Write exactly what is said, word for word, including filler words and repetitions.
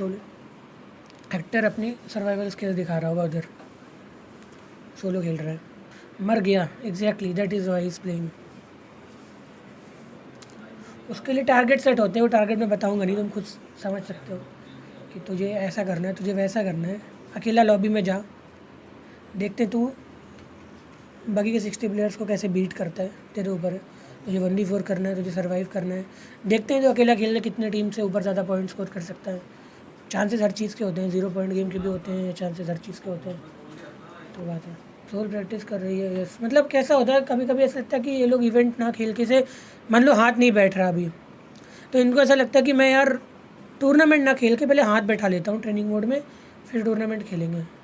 Solo Hector अपनी survival skill दिखा रहा होगा, उधर सोलो खेल रहा है। मर गया, exactly that is why he is playing. उसके लिए टारगेट सेट होते हैं, वो टारगेट मैं बताऊंगा नहीं, तुम खुद समझ सकते हो कि तुझे ऐसा करना है, तुझे वैसा करना है। अकेला लॉबी में जा, देखते तू बाकी के सिक्सटी प्लेयर्स को कैसे बीट करता है, तेरे ऊपर है। तुझे वन डी फोर करना है, तुझे सर्वाइव करना है, देखते हैं जो अकेला खेलने कितने टीम से ऊपर ज़्यादा पॉइंट स्कोर कर सकता है। चांसेस हर चीज़ के होते हैं, जीरो पॉइंट गेम के भी होते हैं, चांसेस हर चीज़ के होते हैं। तो बात है सोल प्रैक्टिस कर रही है। यस, मतलब कैसा होता है कभी कभी ऐसा लगता है कि ये लोग इवेंट ना खेल के से मान लो हाथ नहीं बैठ रहा अभी, तो इनको ऐसा लगता है कि मैं यार टूर्नामेंट ना खेल के पहले हाथ बैठा लेता हूँ ट्रेनिंग मोड में, फिर टूर्नामेंट खेलेंगे।